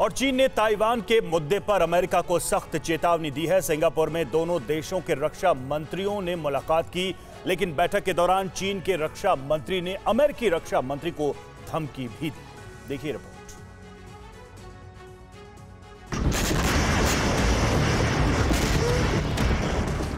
और चीन ने ताइवान के मुद्दे पर अमेरिका को सख्त चेतावनी दी है। सिंगापुर में दोनों देशों के रक्षा मंत्रियों ने मुलाकात की, लेकिन बैठक के दौरान चीन के रक्षा मंत्री ने अमेरिकी रक्षा मंत्री को धमकी भी दी। देखिए रिपोर्ट।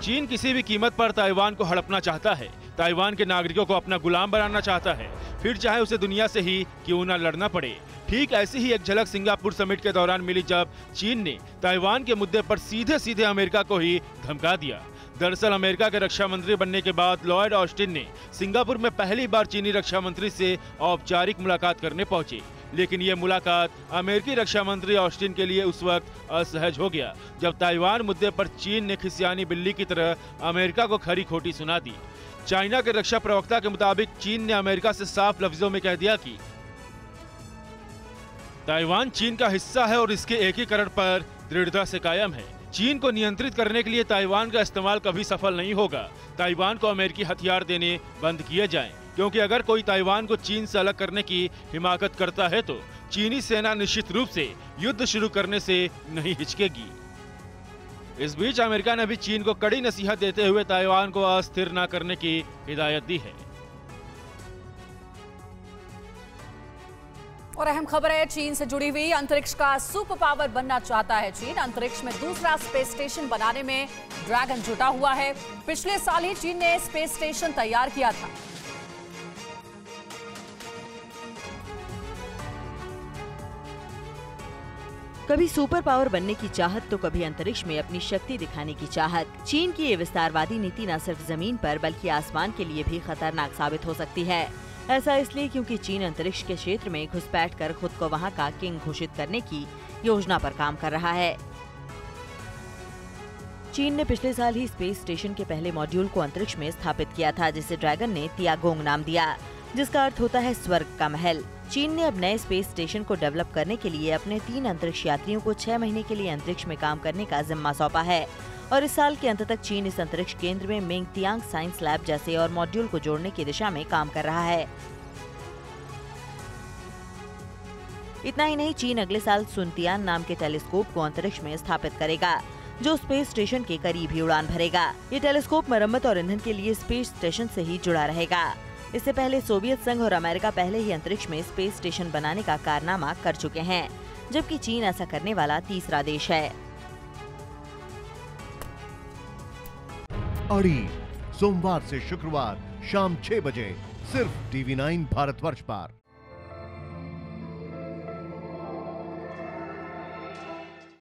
चीन किसी भी कीमत पर ताइवान को हड़पना चाहता है, ताइवान के नागरिकों को अपना गुलाम बनाना चाहता है, फिर चाहे उसे दुनिया से ही क्यों ना लड़ना पड़े। ठीक ऐसी ही एक झलक सिंगापुर समिट के दौरान मिली, जब चीन ने ताइवान के मुद्दे पर सीधे सीधे अमेरिका को ही धमका दिया। दरअसल अमेरिका के रक्षा मंत्री बनने के बाद लॉयड ऑस्टिन ने सिंगापुर में पहली बार चीनी रक्षा मंत्री से औपचारिक मुलाकात करने पहुंचे, लेकिन ये मुलाकात अमेरिकी रक्षा मंत्री ऑस्टिन के लिए उस वक्त असहज हो गया जब ताइवान मुद्दे पर चीन ने खिसियानी बिल्ली की तरह अमेरिका को खरी खोटी सुना दी। चाइना के रक्षा प्रवक्ता के मुताबिक चीन ने अमेरिका से साफ लफ्जों में कह दिया कि ताइवान चीन का हिस्सा है और इसके एकीकरण पर दृढ़ता से कायम है। चीन को नियंत्रित करने के लिए ताइवान का इस्तेमाल कभी सफल नहीं होगा। ताइवान को अमेरिकी हथियार देने बंद किए जाएं, क्योंकि अगर कोई ताइवान को चीन से अलग करने की हिमाकत करता है तो चीनी सेना निश्चित रूप से युद्ध शुरू करने से नहीं हिचकेगी। इस बीच अमेरिका ने भी चीन को कड़ी नसीहत देते हुए ताइवान को अस्थिर न करने की हिदायत दी है। और अहम खबर है चीन से जुड़ी हुई, अंतरिक्ष का सुपर पावर बनना चाहता है चीन। अंतरिक्ष में दूसरा स्पेस स्टेशन बनाने में ड्रैगन जुटा हुआ है। पिछले साल ही चीन ने स्पेस स्टेशन तैयार किया था। कभी सुपर पावर बनने की चाहत तो कभी अंतरिक्ष में अपनी शक्ति दिखाने की चाहत। चीन की ये विस्तारवादी नीति न सिर्फ जमीन पर बल्कि आसमान के लिए भी खतरनाक साबित हो सकती है। ऐसा इसलिए क्योंकि चीन अंतरिक्ष के क्षेत्र में घुसपैठ कर खुद को वहां का किंग घोषित करने की योजना पर काम कर रहा है। चीन ने पिछले साल ही स्पेस स्टेशन के पहले मॉड्यूल को अंतरिक्ष में स्थापित किया था, जिसे ड्रैगन ने तियांगोंग नाम दिया, जिसका अर्थ होता है स्वर्ग का महल। चीन ने अब नए स्पेस स्टेशन को डेवलप करने के लिए अपने 3 अंतरिक्ष यात्रियों को 6 महीने के लिए अंतरिक्ष में काम करने का जिम्मा सौंपा है। और इस साल के अंत तक चीन इस अंतरिक्ष केंद्र में मिंग तियांग साइंस लैब जैसे और मॉड्यूल को जोड़ने की दिशा में काम कर रहा है। इतना ही नहीं, चीन अगले साल सुंतियान नाम के टेलीस्कोप को अंतरिक्ष में स्थापित करेगा, जो स्पेस स्टेशन के करीब ही उड़ान भरेगा। ये टेलीस्कोप मरम्मत और ईंधन के लिए स्पेस स्टेशन से ही जुड़ा रहेगा। इससे पहले सोवियत संघ और अमेरिका पहले ही अंतरिक्ष में स्पेस स्टेशन बनाने का कारनामा कर चुके हैं, जबकि चीन ऐसा करने वाला तीसरा देश है। अड़ी सोमवार से शुक्रवार शाम 6 बजे सिर्फ टीवी 9 भारतवर्ष पर।